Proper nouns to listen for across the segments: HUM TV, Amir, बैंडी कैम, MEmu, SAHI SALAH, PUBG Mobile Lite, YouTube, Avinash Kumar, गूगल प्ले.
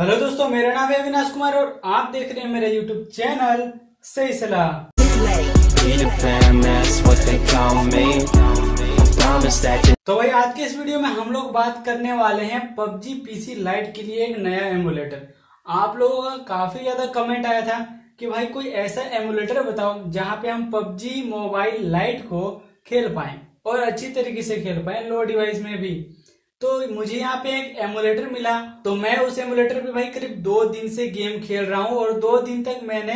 Hello दोस्तों, मेरा नाम है अविनाश कुमार और आप देख रहे हैं मेरा यूट्यूब चैनल सही सलाह। तो भाई आज के इस वीडियो में हम लोग बात करने वाले हैं पबजी पीसी लाइट के लिए एक नया एमुलेटर। आप लोगों का काफी ज्यादा कमेंट आया था कि भाई कोई ऐसा एमुलेटर बताओ जहाँ पे हम पबजी मोबाइल लाइट को खेल पाए और अच्छी तरीके से खेल पाए लो डिवाइस में भी। तो मुझे यहाँ पे एक एमुलेटर मिला, तो मैं उस एमुलेटर पे भाई करीब 2 दिन से गेम खेल रहा हूँ और 2 दिन तक मैंने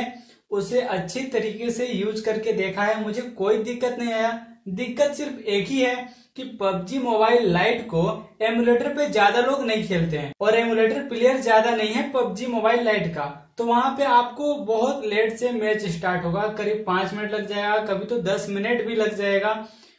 उसे अच्छी तरीके से यूज करके देखा है, मुझे कोई दिक्कत नहीं आया। दिक्कत सिर्फ एक ही है कि PUBG मोबाइल लाइट को एमुलेटर पे ज्यादा लोग नहीं खेलते हैं और एमुलेटर प्लेयर ज्यादा नहीं है PUBG मोबाइल लाइट का, तो वहाँ पे आपको बहुत लेट से मैच स्टार्ट होगा, करीब 5 मिनट लग जाएगा, कभी तो 10 मिनट भी लग जाएगा,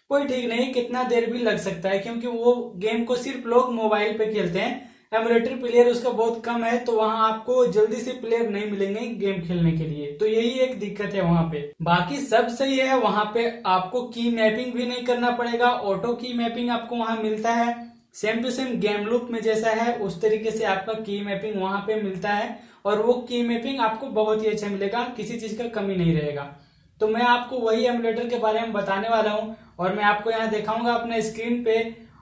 कोई ठीक नहीं कितना देर भी लग सकता है, क्योंकि वो गेम को सिर्फ लोग मोबाइल पे खेलते हैं, एमुलेटर प्लेयर उसका बहुत कम है, तो वहाँ आपको जल्दी से प्लेयर नहीं मिलेंगे गेम खेलने के लिए। तो यही एक दिक्कत है वहाँ पे, बाकी सब सही है। वहाँ पे आपको की मैपिंग भी नहीं करना पड़ेगा, ऑटो की मैपिंग आपको वहाँ मिलता है, same to same game loop में जैसा है उस तरीके से आपका की मैपिंग वहाँ पे मिलता है और वो की मैपिंग आपको बहुत ही अच्छा मिलेगा, किसी चीज का कमी नहीं रहेगा। तो मैं आपको वही एमुलेटर के बारे में बताने वाला हूँ और मैं आपको यहाँ दिखाऊंगा अपने स्क्रीन पे।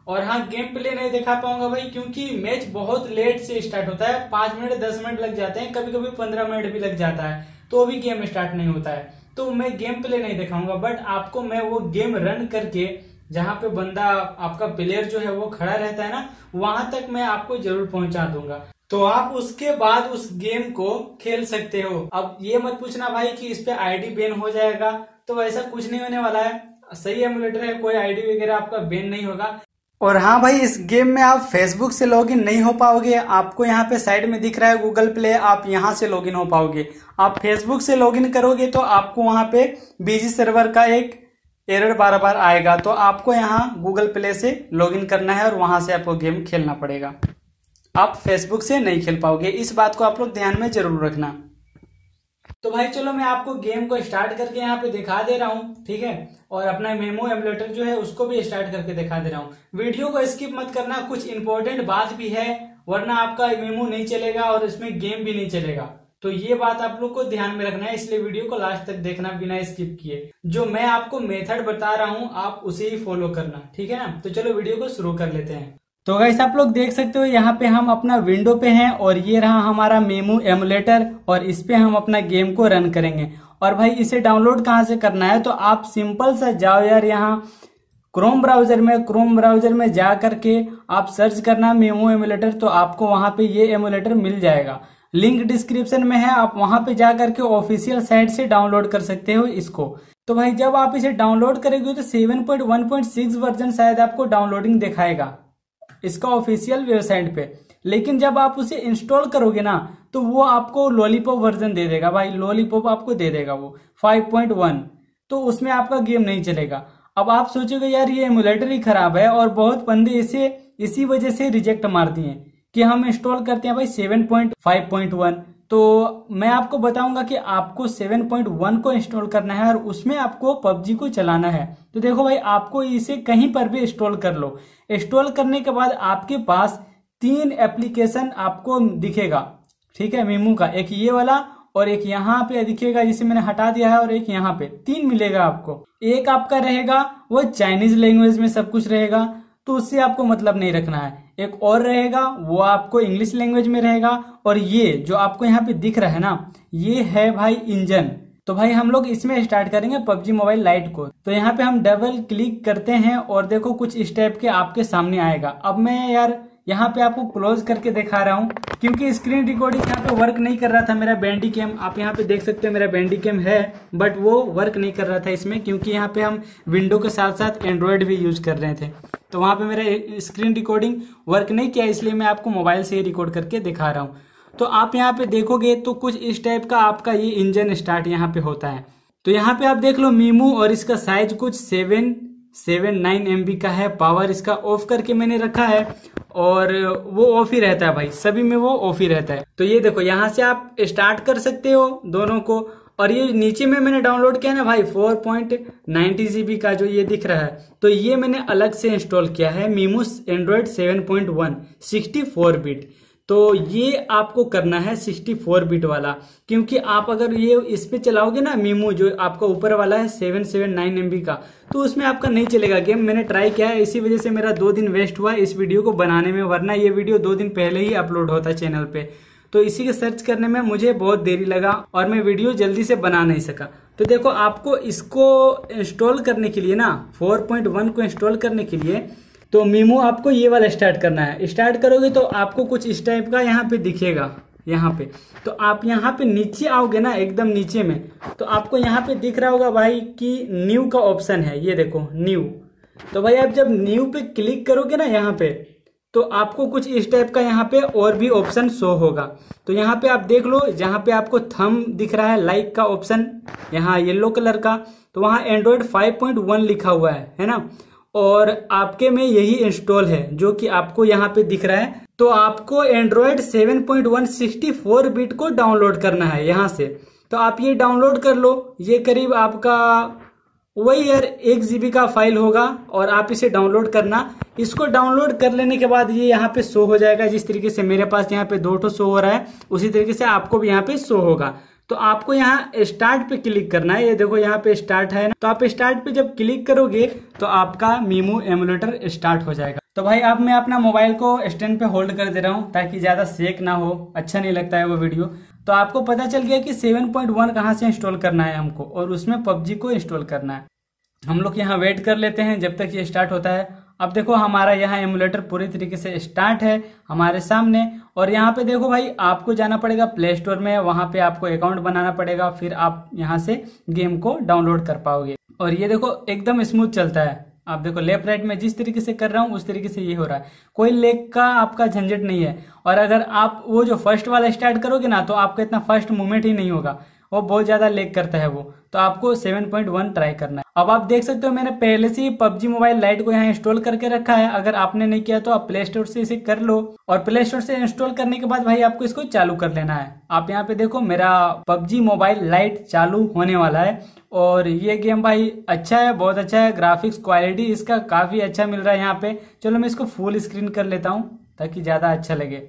और हाँ, गेम प्ले नहीं दिखा पाऊंगा भाई, क्योंकि मैच बहुत लेट से स्टार्ट होता है, 5 मिनट 10 मिनट लग जाते हैं, कभी कभी 15 मिनट भी लग जाता है, तो भी गेम स्टार्ट नहीं होता है, तो मैं गेम प्ले नहीं दिखाऊंगा। बट आपको मैं वो गेम रन करके जहाँ पे बंदा आपका प्लेयर जो है वो खड़ा रहता है ना, वहां तक मैं आपको जरूर पहुंचा दूंगा, तो आप उसके बाद उस गेम को खेल सकते हो। अब ये मत पूछना भाई कि इस पे आईडी बैन हो जाएगा, तो ऐसा कुछ नहीं होने वाला है, सही एमुलेटर है, कोई आईडी वगैरह आपका बैन नहीं होगा। और हाँ भाई, इस गेम में आप फेसबुक से लॉगिन नहीं हो पाओगे, आपको यहाँ पे साइड में दिख रहा है गूगल प्ले, आप यहाँ से लॉगिन हो पाओगे। आप फेसबुक से लॉगिन करोगे तो आपको वहाँ पे बिजी सर्वर का एक एरर बार-बार आएगा, तो आपको यहाँ गूगल प्ले से लॉगिन करना है और वहां से आपको गेम खेलना पड़ेगा, आप फेसबुक से नहीं खेल पाओगे, इस बात को आप लोग ध्यान में जरूर रखना। तो भाई चलो मैं आपको गेम को स्टार्ट करके यहाँ पे दिखा दे रहा हूँ, ठीक है, और अपना मेमो एमुलेटर जो है उसको भी स्टार्ट करके दिखा दे रहा हूँ। वीडियो को स्किप मत करना, कुछ इंपॉर्टेंट बात भी है, वरना आपका मेमो नहीं चलेगा और इसमें गेम भी नहीं चलेगा, तो ये बात आप लोग को ध्यान में रखना है, इसलिए वीडियो को लास्ट तक देखना बिना स्किप किए। जो मैं आपको मेथड बता रहा हूँ आप उसे ही फॉलो करना, ठीक है ना। तो चलो वीडियो को शुरू कर लेते हैं। तो गाइस आप लोग देख सकते हो यहाँ पे हम अपना विंडो पे हैं और ये रहा हमारा मेमू एमुलेटर और इस पे हम अपना गेम को रन करेंगे। और भाई इसे डाउनलोड कहाँ से करना है, तो आप सिंपल सा जाओ यार यहाँ क्रोम ब्राउजर में जा करके आप सर्च करना मेमू एमुलेटर, तो आपको वहाँ पे ये एमुलेटर मिल जाएगा, लिंक डिस्क्रिप्शन में है, आप वहां पे जा करके ऑफिशियल साइट से डाउनलोड कर सकते हो इसको। तो भाई जब आप इसे डाउनलोड करेंगे तो 7.1.6 वर्जन शायद आपको डाउनलोडिंग दिखाएगा इसका ऑफिशियल वेबसाइट पे, लेकिन जब आप उसे इंस्टॉल करोगे ना तो वो आपको लॉलीपॉप वर्जन दे देगा भाई, लॉलीपॉप आपको दे देगा वो 5.1, तो उसमें आपका गेम नहीं चलेगा। अब आप सोचोगे यार ये एमुलेटर ही खराब है और बहुत बंदे इसे इसी वजह से रिजेक्ट मार दिए कि हम इंस्टॉल करते हैं भाई 7.5.1, तो मैं आपको बताऊंगा कि आपको 7.1 को इंस्टॉल करना है और उसमें आपको पबजी को चलाना है। तो देखो भाई आपको इसे कहीं पर भी इंस्टॉल कर लो, इंस्टॉल करने के बाद आपके पास 3 एप्लीकेशन आपको दिखेगा, ठीक है, मेमू का, एक ये वाला और एक यहाँ पे दिखेगा जिसे मैंने हटा दिया है और एक यहाँ पे, 3 मिलेगा आपको। एक आपका रहेगा वो चाइनीज लैंग्वेज में सब कुछ रहेगा, तो उससे आपको मतलब नहीं रखना है। एक और रहेगा वो आपको इंग्लिश लैंग्वेज में रहेगा, और ये जो आपको यहाँ पे दिख रहा है ना, ये है भाई इंजन। तो भाई हम लोग इसमें स्टार्ट करेंगे PUBG मोबाइल लाइट को। तो यहाँ पे हम डबल क्लिक करते हैं और देखो कुछ इस टाइप के आपके सामने आएगा। अब मैं यार यहाँ पे आपको क्लोज करके दिखा रहा हूँ क्योंकि स्क्रीन रिकॉर्डिंग यहाँ पे वर्क नहीं कर रहा था, मेरा बैंडी कैम, आप यहाँ पे देख सकते हो मेरा बैंडी कैम है, बट वो वर्क नहीं कर रहा था इसमें, क्योंकि यहाँ पे हम विंडो के साथ साथ एंड्रॉयड भी यूज कर रहे थे, तो वहाँ पे मेरा स्क्रीन रिकॉर्डिंग वर्क नहीं किया, इसलिए मैं आपको मोबाइल से ही रिकॉर्ड करके दिखा रहा हूँ। तो आप यहाँ पे देखोगे तो कुछ इस टाइप का आपका ये इंजन स्टार्ट यहाँ पे होता है। तो यहाँ पे आप देख लो MEmu, और इसका साइज कुछ 779 MB का है, पावर इसका ऑफ करके मैंने रखा है और वो ऑफ ही रहता है भाई, सभी में वो ऑफ ही रहता है। तो ये देखो यहाँ से आप स्टार्ट कर सकते हो दोनों को, और ये नीचे में मैंने डाउनलोड किया ना भाई 4.90 GB का जो ये दिख रहा है, तो ये मैंने अलग से इंस्टॉल किया है MEmu Android 7.1 64 बिट। तो ये आपको करना है 64 बिट वाला, क्योंकि आप अगर ये इस पे चलाओगे ना मेमू जो आपका ऊपर वाला है 779 MB का, तो उसमें आपका नहीं चलेगा गेम। मैंने ट्राई किया है, इसी वजह से मेरा 2 दिन वेस्ट हुआ इस वीडियो को बनाने में, वरना ये वीडियो 2 दिन पहले ही अपलोड होता चैनल पे। तो इसी के सर्च करने में मुझे बहुत देरी लगा और मैं वीडियो जल्दी से बना नहीं सका। तो देखो, आपको इसको इंस्टॉल करने के लिए ना 4.1 को इंस्टॉल करने के लिए तो मेमू आपको ये वाला स्टार्ट करना है। स्टार्ट करोगे तो आपको कुछ इस टाइप का यहाँ पे दिखेगा, यहाँ पे। तो आप यहाँ पे नीचे आओगे ना, एकदम नीचे में, तो आपको यहाँ पे दिख रहा होगा भाई कि न्यू का ऑप्शन है, ये देखो न्यू। तो भाई आप जब न्यू पे क्लिक करोगे ना यहाँ पे, तो आपको कुछ इस टाइप का यहाँ पे और भी ऑप्शन शो होगा। तो यहाँ पे आप देख लो, जहाँ पे आपको थंब दिख रहा है लाइक का ऑप्शन, यहाँ येलो कलर का, तो वहाँ एंड्रॉयड 5.1 लिखा हुआ है ना, और आपके में यही इंस्टॉल है जो कि आपको यहाँ पे दिख रहा है। तो आपको एंड्रॉयड 7.1 64 बिट को डाउनलोड करना है यहाँ से। तो आप ये डाउनलोड कर लो, ये करीब आपका वही यार 1 GB का फाइल होगा, और आप इसे डाउनलोड करना। इसको डाउनलोड कर लेने के बाद ये यहाँ पे शो हो जाएगा, जिस तरीके से मेरे पास यहाँ पे 2 शो हो रहा है, उसी तरीके से आपको भी यहाँ पे शो होगा। तो आपको यहाँ स्टार्ट पे क्लिक करना है, ये देखो यहाँ पे स्टार्ट है ना, तो आप स्टार्ट पे जब क्लिक करोगे तो आपका मेमू एमुलेटर स्टार्ट हो जाएगा। तो भाई अब मैं अपना मोबाइल को स्टैंड पे होल्ड कर दे रहा हूँ ताकि ज्यादा सेक ना हो, अच्छा नहीं लगता है वो वीडियो। तो आपको पता चल गया कि 7.1 कहाँ से इंस्टॉल करना है हमको, और उसमें PUBG को इंस्टॉल करना है। हम लोग यहाँ वेट कर लेते हैं जब तक ये स्टार्ट होता है। अब देखो हमारा यहाँ एमुलेटर पूरी तरीके से स्टार्ट है हमारे सामने। और यहाँ पे देखो भाई, आपको जाना पड़ेगा प्ले स्टोर में, वहाँ पे आपको अकाउंट बनाना पड़ेगा, फिर आप यहाँ से गेम को डाउनलोड कर पाओगे। और ये देखो एकदम स्मूथ चलता है, आप देखो लेफ्ट राइट में जिस तरीके से कर रहा हूँ उस तरीके से ये हो रहा है, कोई लेग का आपका झंझट नहीं है। और अगर आप वो जो फर्स्ट वाला स्टार्ट करोगे ना, तो आपका इतना फर्स्ट मूवमेंट ही नहीं होगा, वो बहुत ज्यादा लेग करता है वो। तो आपको 7.1 ट्राई करना है। अब आप देख सकते हो मैंने पहले से ही PUBG मोबाइल लाइट को यहाँ इंस्टॉल करके रखा है। अगर आपने नहीं किया तो आप प्ले स्टोर से इसे कर लो, और प्ले स्टोर से इंस्टॉल करने के बाद भाई आपको इसको चालू कर लेना है। आप यहाँ पे देखो मेरा PUBG मोबाइल लाइट चालू होने वाला है, और ये गेम भाई अच्छा है, बहुत अच्छा है। ग्राफिक्स क्वालिटी इसका काफी अच्छा मिल रहा है यहाँ पे। चलो मैं इसको फुल स्क्रीन कर लेता हूँ ताकि ज्यादा अच्छा लगे।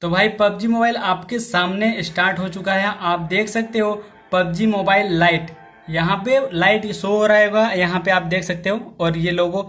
तो भाई PUBG मोबाइल आपके सामने स्टार्ट हो चुका है, आप देख सकते हो PUBG मोबाइल लाइट, यहाँ पे लाइट शो हो रहा होगा, यहाँ पे आप देख सकते हो। और ये लोगो,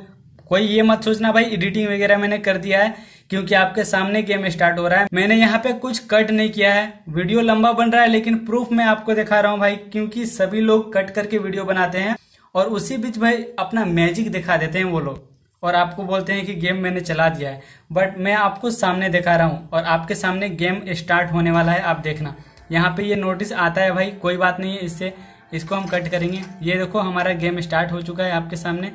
कोई ये मत सोचना भाई एडिटिंग वगैरह मैंने कर दिया है, क्योंकि आपके सामने गेम स्टार्ट हो रहा है, मैंने यहाँ पे कुछ कट नहीं किया है। वीडियो लंबा बन रहा है लेकिन प्रूफ मैं आपको दिखा रहा हूँ भाई, क्योंकि सभी लोग कट करके वीडियो बनाते हैं और उसी बीच भाई अपना मैजिक दिखा देते हैं वो लोग, और आपको बोलते हैं कि गेम मैंने चला दिया है। बट मैं आपको सामने दिखा रहा हूँ, और आपके सामने गेम स्टार्ट होने वाला है, आप देखना। यहाँ पे ये नोटिस आता है भाई, कोई बात नहीं है, इससे इसको हम कट करेंगे। ये देखो हमारा गेम स्टार्ट हो चुका है आपके सामने,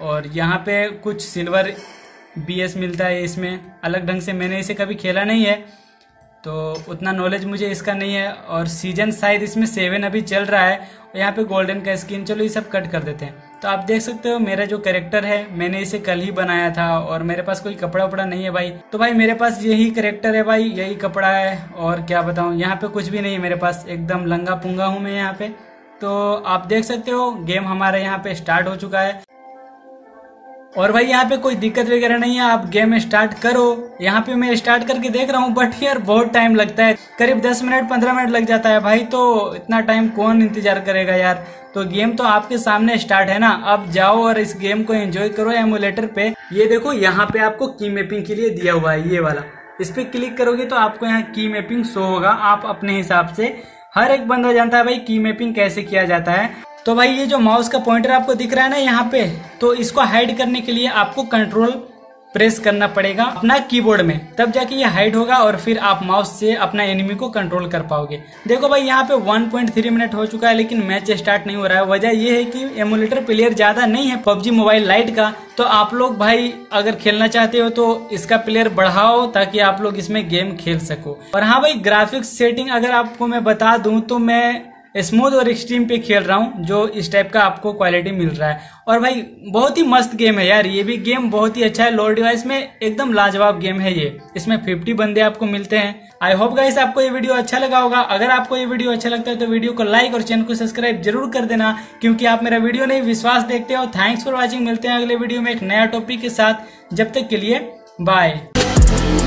और यहाँ पे कुछ सिल्वर BS मिलता है इसमें अलग ढंग से, मैंने इसे कभी खेला नहीं है तो उतना नॉलेज मुझे इसका नहीं है। और सीजन शायद इसमें 7 अभी चल रहा है, और यहाँ पे गोल्डन का स्किन। चलो ये सब कट कर देते हैं। तो आप देख सकते हो मेरा जो कैरेक्टर है, मैंने इसे कल ही बनाया था, और मेरे पास कोई कपड़ा उपड़ा नहीं है भाई, तो भाई मेरे पास यही कैरेक्टर है भाई, यही कपड़ा है, और क्या बताऊँ, यहाँ पे कुछ भी नहीं है मेरे पास, एकदम लंगा पुंगा हूँ मैं यहाँ पे। तो आप देख सकते हो गेम हमारा यहाँ पे स्टार्ट हो चुका है, और भाई यहाँ पे कोई दिक्कत वगैरह नहीं है, आप गेम स्टार्ट करो। यहाँ पे मैं स्टार्ट करके देख रहा हूँ, बट यार बहुत टाइम लगता है, करीब 10 मिनट 15 मिनट लग जाता है भाई, तो इतना टाइम कौन इंतजार करेगा यार। तो गेम तो आपके सामने स्टार्ट है ना, अब जाओ और इस गेम को एंजॉय करो एमुलेटर पे। ये देखो यहाँ पे आपको की मैपिंग के लिए दिया हुआ है, ये वाला, इस पे क्लिक करोगे तो आपको यहाँ की मैपिंग शो होगा। आप अपने हिसाब से, हर एक बंदा जानता है भाई की मैपिंग कैसे किया जाता है। तो भाई ये जो माउस का पॉइंटर आपको दिख रहा है ना यहाँ पे, तो इसको हाइड करने के लिए आपको कंट्रोल प्रेस करना पड़ेगा अपना कीबोर्ड में, तब जाके ये हाइड होगा, और फिर आप माउस से अपना एनिमी को कंट्रोल कर पाओगे। देखो भाई यहाँ पे 1.3 मिनट हो चुका है लेकिन मैच स्टार्ट नहीं हो रहा है। वजह ये है कि एमुलेटर प्लेयर ज्यादा नहीं है PUBG मोबाइल लाइट का। तो आप लोग भाई अगर खेलना चाहते हो तो इसका प्लेयर बढ़ाओ ताकि आप लोग इसमें गेम खेल सको। और हाँ भाई, ग्राफिक्स सेटिंग अगर आपको मैं बता दूं तो मैं स्मूथ और एक्सट्रीम पे खेल रहा हूँ, जो इस टाइप का आपको क्वालिटी मिल रहा है। और भाई बहुत ही मस्त गेम है यार, ये भी गेम बहुत ही अच्छा है। लोअर डिवाइस में एकदम लाजवाब गेम है ये। इसमें 50 बंदे आपको मिलते हैं। आई होप गाइस आपको ये वीडियो अच्छा लगा होगा। अगर आपको ये वीडियो अच्छा लगता है तो वीडियो को लाइक और चैनल को सब्सक्राइब जरूर कर देना, क्योंकि आप मेरा वीडियो नहीं विश्वास देखते हो। थैंक्स फॉर वॉचिंग, मिलते हैं अगले वीडियो में एक नया टॉपिक के साथ। जब तक के लिए बाय।